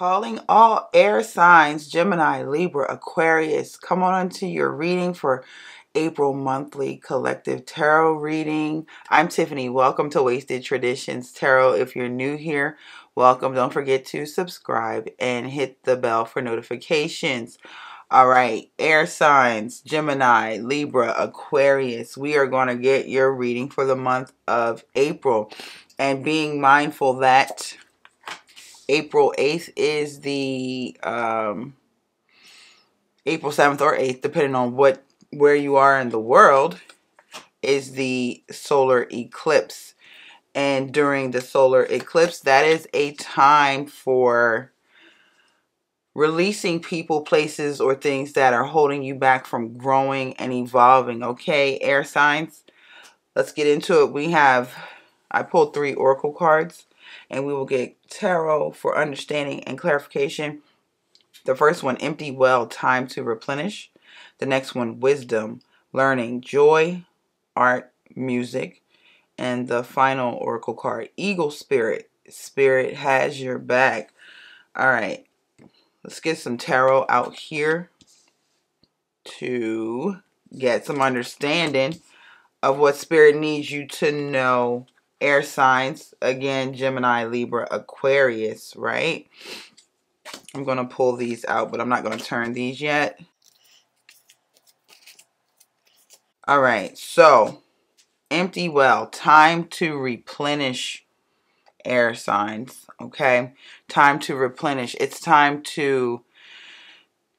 Calling all air signs, Gemini, Libra, Aquarius. Come on to your reading for April monthly collective tarot reading. I'm Tiffany. Welcome to Waisted Traditions Tarot. If you're new here, welcome. Don't forget to subscribe and hit the bell for notifications. All right, air signs, Gemini, Libra, Aquarius. We are going to get your reading for the month of April, and being mindful that April 8th is the April 7th or 8th, depending on where you are in the world, is the solar eclipse. And during the solar eclipse, that is a time for releasing people, places, or things that are holding you back from growing and evolving. Okay, air signs, let's get into it. We have, I pulled 3 oracle cards, and we will get tarot for understanding and clarification. The first one, empty well, time to replenish. The next one, wisdom, learning, joy, art, music. And the final oracle card, eagle spirit. Spirit has your back. All right, let's get some tarot out here to get some understanding of what spirit needs you to know. Air signs, again, Gemini, Libra, Aquarius, right? I'm going to pull these out, but I'm not going to turn these yet. All right, so empty well, time to replenish, air signs, okay? Time to replenish. It's time to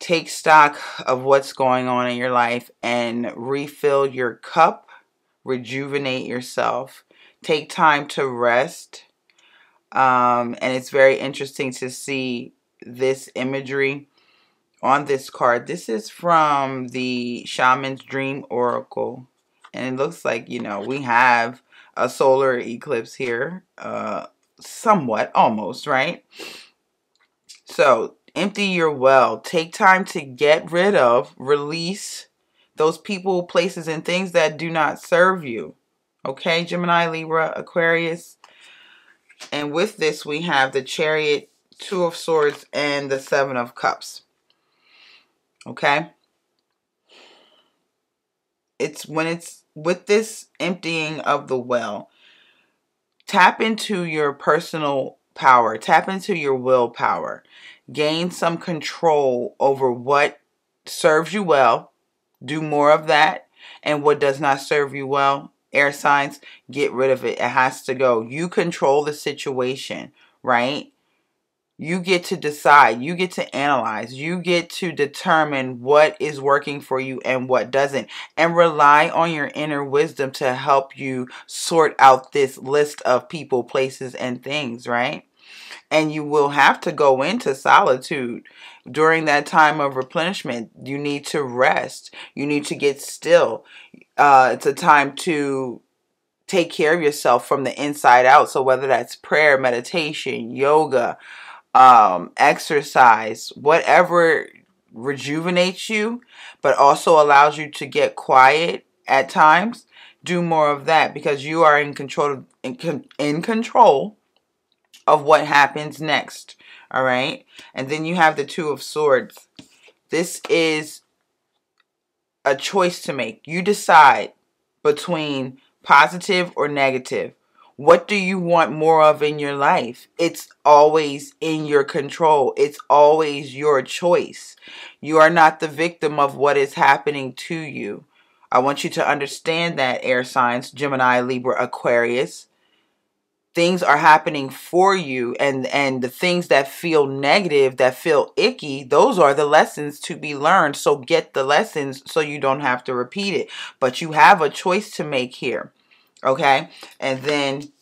take stock of what's going on in your life and refill your cup, rejuvenate yourself. Take time to rest, and it's very interesting to see this imagery on this card. This is from the Shaman's Dream Oracle, and it looks like, you know, we have a solar eclipse here, somewhat, almost, right? So, empty your well. Take time to get rid of, release those people, places, and things that do not serve you. Okay, Gemini, Libra, Aquarius. And with this, we have the Chariot, 2 of Swords, and the 7 of Cups. Okay? It's when it's with this emptying of the well, tap into your personal power. Tap into your willpower. Gain some control over what serves you well. Do more of that. And what does not serve you well, air signs, get rid of it. It has to go. You control the situation, right? You get to decide. You get to analyze. You get to determine what is working for you and what doesn't. And rely on your inner wisdom to help you sort out this list of people, places, and things, right? And you will have to go into solitude during that time of replenishment. You need to rest. You need to get still. It's a time to take care of yourself from the inside out. So whether that's prayer, meditation, yoga, exercise, whatever rejuvenates you, but also allows you to get quiet at times, do more of that, because you are in control, of what happens next. All right, and then you have the 2 of Swords. This is a choice to make. You decide between positive or negative. What do you want more of in your life? It's always in your control. It's always your choice. You are not the victim of what is happening to you. I want you to understand that, air signs, Gemini, Libra, Aquarius. Things are happening for you, and the things that feel negative, that feel icky, those are the lessons to be learned. So get the lessons so you don't have to repeat it. But you have a choice to make here, okay? And then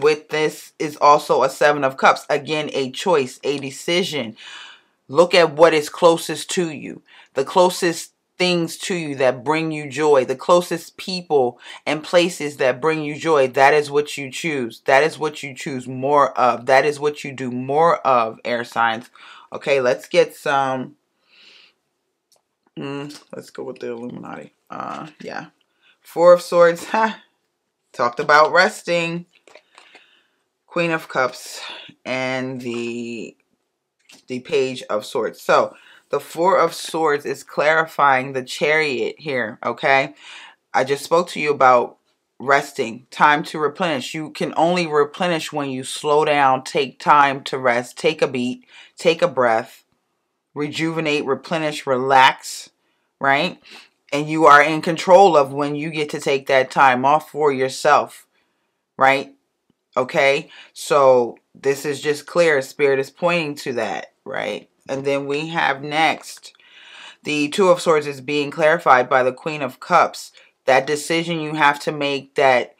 with this is also a 7 of Cups. Again, a choice, a decision. Look at what is closest to you, the closest things to you that bring you joy, the closest people and places that bring you joy. That is what you choose. That is what you choose more of. That is what you do more of, air signs. Okay, let's get some, let's go with the Illuminati. Yeah. 4 of Swords, talked about resting. Queen of Cups and the the Page of Swords. So the Four of Swords is clarifying the Chariot here, okay? I just spoke to you about resting, time to replenish. You can only replenish when you slow down, take time to rest, take a beat, take a breath, rejuvenate, replenish, relax, right? And you are in control of when you get to take that time off for yourself, right? Okay, so this is just clear. Spirit is pointing to that, right? And then we have next, the Two of Swords is being clarified by the Queen of Cups. That decision you have to make, that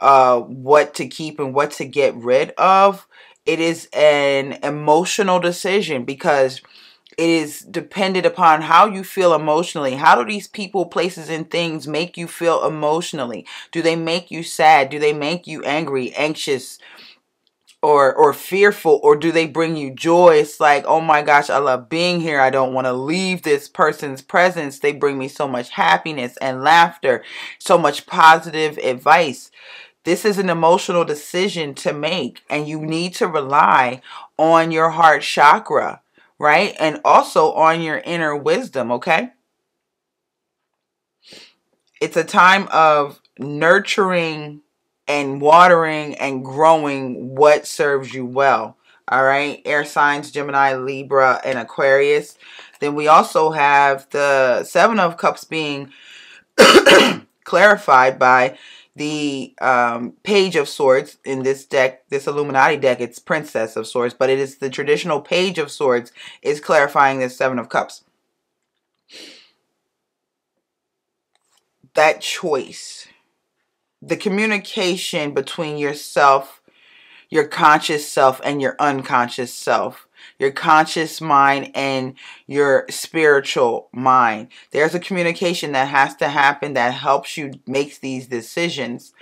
what to keep and what to get rid of, it is an emotional decision because it is dependent upon how you feel emotionally. How do these people, places, and things make you feel emotionally? Do they make you sad? Do they make you angry, anxious, or fearful? Or do they bring you joy? It's like, oh my gosh, I love being here. I don't want to leave this person's presence. They bring me so much happiness and laughter, so much positive advice. This is an emotional decision to make, and you need to rely on your heart chakra, right? And also on your inner wisdom, okay? It's a time of nurturing and watering and growing what serves you well, all right? Air signs, Gemini, Libra, and Aquarius. Then we also have the Seven of Cups being clarified by the Page of Swords in this deck, this Illuminati deck. It's Princess of Swords, but it is the traditional Page of Swords is clarifying this Seven of Cups. That choice, the communication between yourself, your conscious self and your unconscious self, your conscious mind and your spiritual mind. There's a communication that has to happen that helps you make these decisions.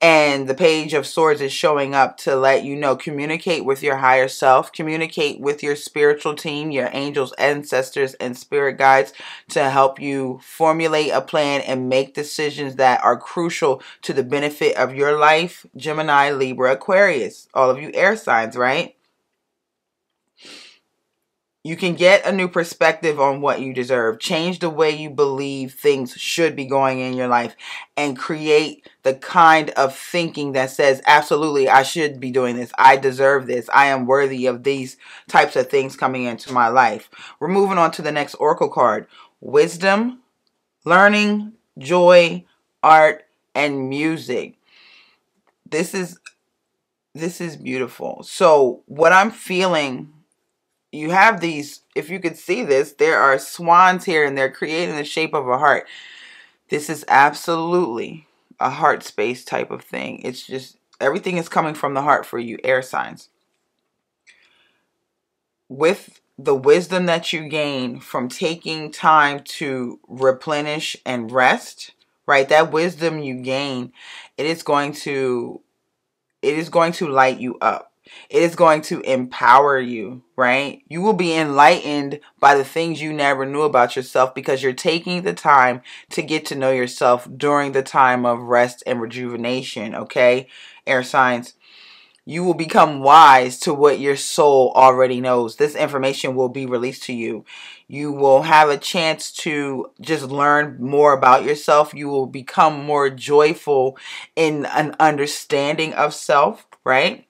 And the Page of Swords is showing up to let you know, communicate with your higher self, communicate with your spiritual team, your angels, ancestors, and spirit guides to help you formulate a plan and make decisions that are crucial to the benefit of your life. Gemini, Libra, Aquarius, all of you air signs, right? You can get a new perspective on what you deserve. Change the way you believe things should be going in your life and create the kind of thinking that says, absolutely, I should be doing this. I deserve this. I am worthy of these types of things coming into my life. We're moving on to the next Oracle card. Wisdom, learning, joy, art, and music. This is beautiful. So what I'm feeling, you have these, if you could see this, there are swans here and they're creating the shape of a heart. This is absolutely a heart space type of thing. It's just, everything is coming from the heart for you, air signs. With the wisdom that you gain from taking time to replenish and rest, right? That wisdom you gain, it is going to light you up. It is going to empower you, right? You will be enlightened by the things you never knew about yourself because you're taking the time to get to know yourself during the time of rest and rejuvenation, okay? Air signs, you will become wise to what your soul already knows. This information will be released to you. You will have a chance to just learn more about yourself. You will become more joyful in an understanding of self, right?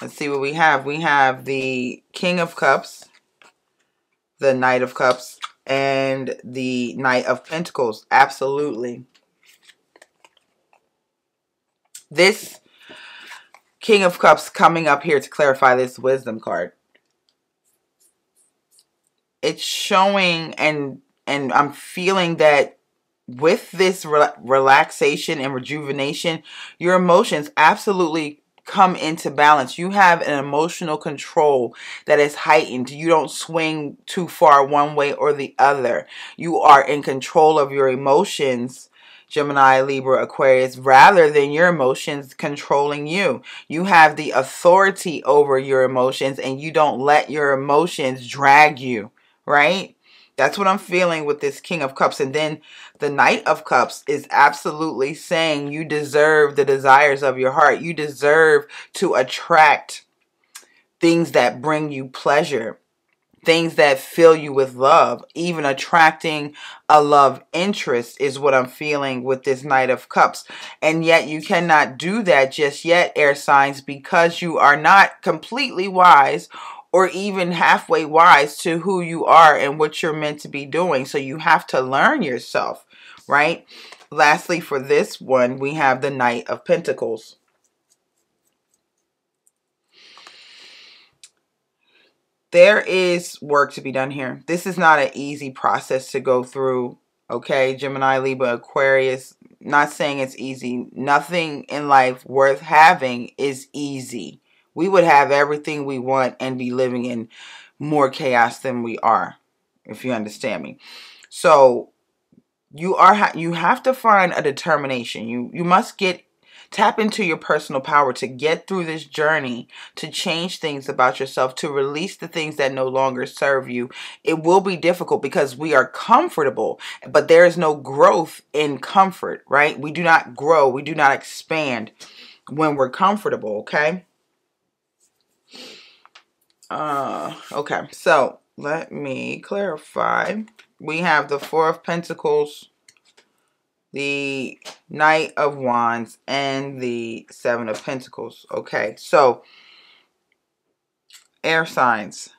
Let's see what we have. We have the King of Cups, the Knight of Cups, and the Knight of Pentacles. Absolutely. This King of Cups coming up here to clarify this wisdom card. It's showing, and I'm feeling that with this relaxation and rejuvenation, your emotions absolutely come into balance. You have an emotional control that is heightened. You don't swing too far one way or the other. You are in control of your emotions, Gemini, Libra, Aquarius, rather than your emotions controlling you. You have the authority over your emotions and you don't let your emotions drag you, right? That's what I'm feeling with this King of Cups. And then the Knight of Cups is absolutely saying you deserve the desires of your heart. You deserve to attract things that bring you pleasure, things that fill you with love, even attracting a love interest is what I'm feeling with this Knight of Cups. And yet you cannot do that just yet, air signs, because you are not completely wise or even halfway wise to who you are and what you're meant to be doing. So you have to learn yourself, right? Lastly, for this one, we have the Knight of Pentacles. There is work to be done here. This is not an easy process to go through, okay? Gemini, Libra, Aquarius, not saying it's easy. Nothing in life worth having is easy. We would have everything we want and be living in more chaos than we are, if you understand me. So you have to find a determination. You must tap into your personal power to get through this journey, to change things about yourself, to release the things that no longer serve you. It will be difficult because we are comfortable, but there is no growth in comfort, right? We do not grow. We do not expand when we're comfortable, okay? Okay, so let me clarify. We have the Four of Pentacles, the Knight of Wands, and the Seven of Pentacles. Okay, so air signs,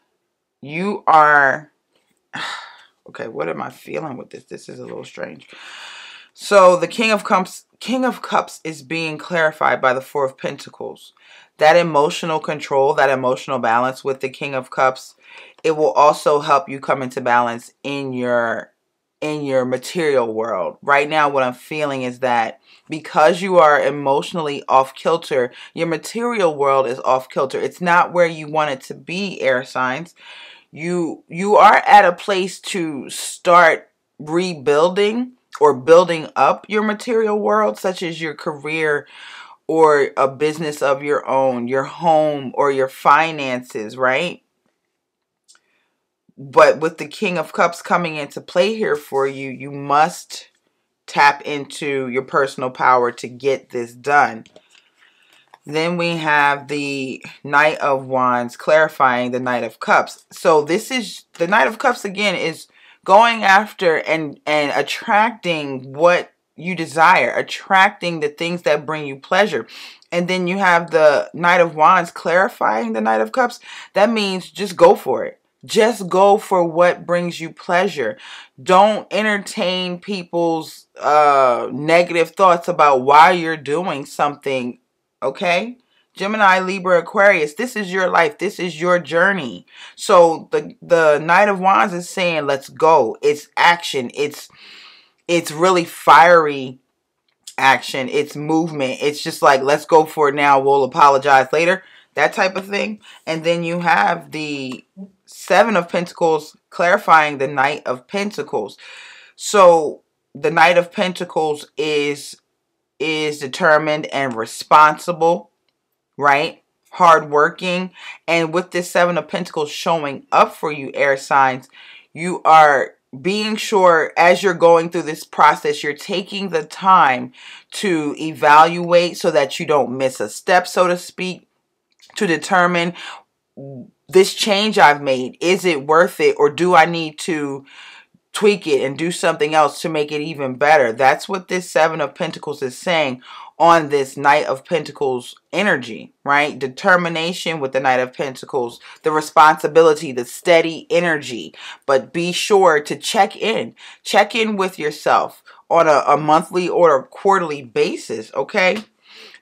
you are okay. What am I feeling with this? This is a little strange. So the King of Cups is being clarified by the Four of Pentacles. That emotional control, that emotional balance with the King of Cups, it will also help you come into balance in your material world. Right now, what I'm feeling is that because you are emotionally off kilter, your material world is off kilter. It's not where you want it to be, air signs. You are at a place to start rebuilding or building up your material world, such as your career or a business of your own, your home, or your finances, right? But with the King of Cups coming into play here for you, you must tap into your personal power to get this done. Then we have the Knight of Wands clarifying the Knight of Cups. So this is the Knight of Cups again is going after and attracting what you desire, attracting the things that bring you pleasure. And then you have the Knight of Wands clarifying the Knight of Cups. That means just go for it. Just go for what brings you pleasure. Don't entertain people's negative thoughts about why you're doing something, okay? Gemini, Libra, Aquarius, this is your life. This is your journey. So the Knight of Wands is saying, let's go. It's action. It's really fiery action. It's movement. It's just like, let's go for it now. We'll apologize later. That type of thing. And then you have the Seven of Pentacles clarifying the Knight of Pentacles. So the Knight of Pentacles is determined and responsible, right? Hardworking. And with this Seven of Pentacles showing up for you, air signs, you are being sure as you're going through this process, you're taking the time to evaluate so that you don't miss a step, so to speak, to determine this change I've made. Is it worth it, or do I need to tweak it and do something else to make it even better? That's what this Seven of Pentacles is saying on this Knight of Pentacles energy, right? Determination with the Knight of Pentacles, the responsibility, the steady energy. But be sure to check in with yourself on a monthly or a quarterly basis, okay?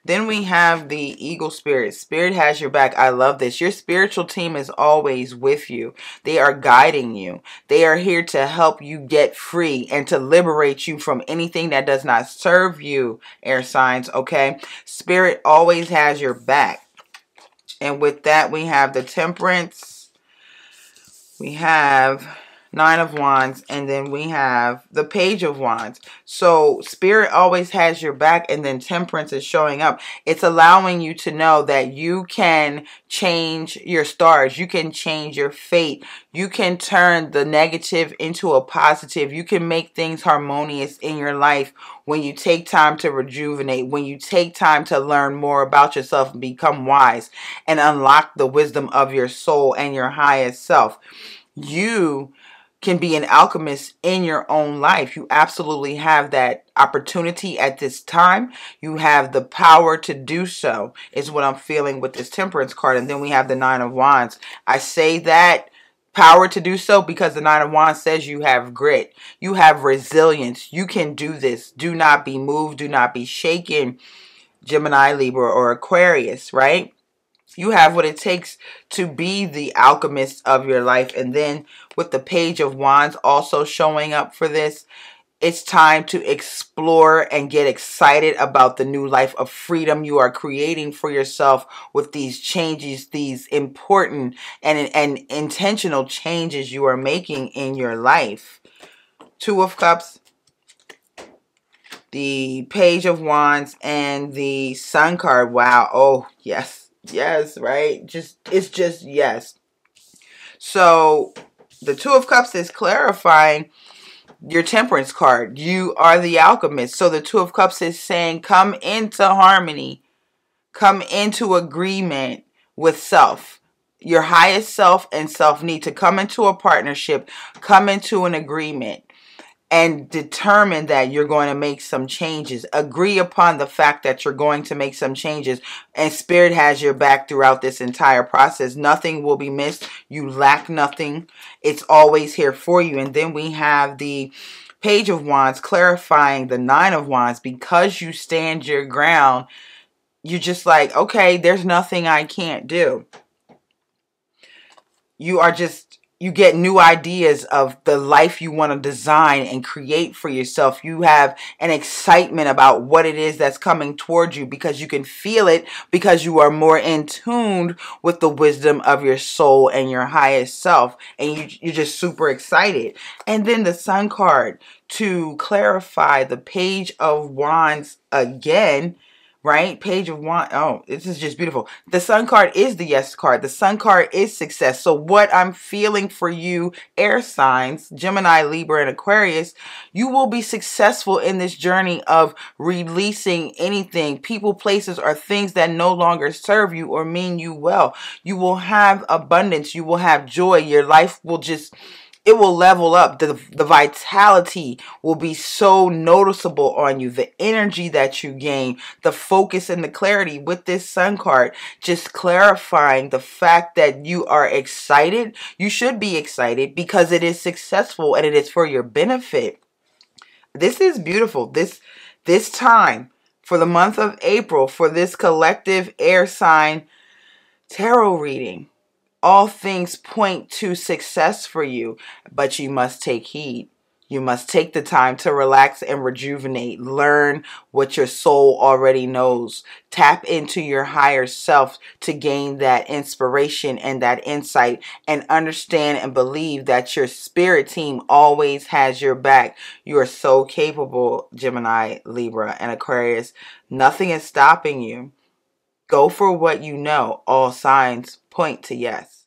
Then we have the Eagle Spirit. Spirit has your back. I love this. Your spiritual team is always with you. They are guiding you. They are here to help you get free and to liberate you from anything that does not serve you, air signs, okay? Spirit always has your back. And with that, we have the Temperance. We have Nine of Wands, and then we have the Page of Wands. So Spirit always has your back, and then Temperance is showing up. It's allowing you to know that you can change your stars. You can change your fate. You can turn the negative into a positive. You can make things harmonious in your life when you take time to rejuvenate, when you take time to learn more about yourself and become wise and unlock the wisdom of your soul and your highest self. You can be an alchemist in your own life. You absolutely have that opportunity at this time. You have the power to do so, is what I'm feeling with this Temperance card. And then we have the Nine of Wands. I say that power to do so because the Nine of Wands says you have grit. You have resilience. You can do this. Do not be moved. Do not be shaken, Gemini, Libra, or Aquarius, right? You have what it takes to be the alchemist of your life. And then with the Page of Wands also showing up for this, it's time to explore and get excited about the new life of freedom you are creating for yourself with these changes, these important and intentional changes you are making in your life. Two of Cups, the Page of Wands, and the Sun card. Wow. Oh, yes. Yes, right? It's just yes. So the Two of Cups is clarifying your Temperance card. You are the alchemist. So the Two of Cups is saying, come into harmony, come into agreement with self, your highest self and self need to come into a partnership, come into an agreement. And determine that you're going to make some changes. Agree upon the fact that you're going to make some changes. And Spirit has your back throughout this entire process. Nothing will be missed. You lack nothing. It's always here for you. And then we have the Page of Wands clarifying the Nine of Wands. Because you stand your ground, you're just like, okay, there's nothing I can't do. You are just... You get new ideas of the life you want to design and create for yourself. You have an excitement about what it is that's coming towards you because you can feel it, because you are more in tune with the wisdom of your soul and your highest self. And you're just super excited. And then the Sun card to clarify the Page of Wands again. Right? Page of Wands. Oh, this is just beautiful. The Sun card is the yes card. The Sun card is success. So what I'm feeling for you, air signs, Gemini, Libra, and Aquarius, you will be successful in this journey of releasing anything, people, places, or things that no longer serve you or mean you well. You will have abundance. You will have joy. Your life will just... It will level up. The vitality will be so noticeable on you. The energy that you gain, the focus and the clarity with this Sun card, just clarifying the fact that you are excited. You should be excited because it is successful and it is for your benefit. This is beautiful. This time for the month of April, for this collective air sign tarot reading. All things point to success for you, but you must take heed. You must take the time to relax and rejuvenate. Learn what your soul already knows. Tap into your higher self to gain that inspiration and that insight, and understand and believe that your spirit team always has your back. You are so capable, Gemini, Libra, and Aquarius. Nothing is stopping you. Go for what you know. All signs point to yes.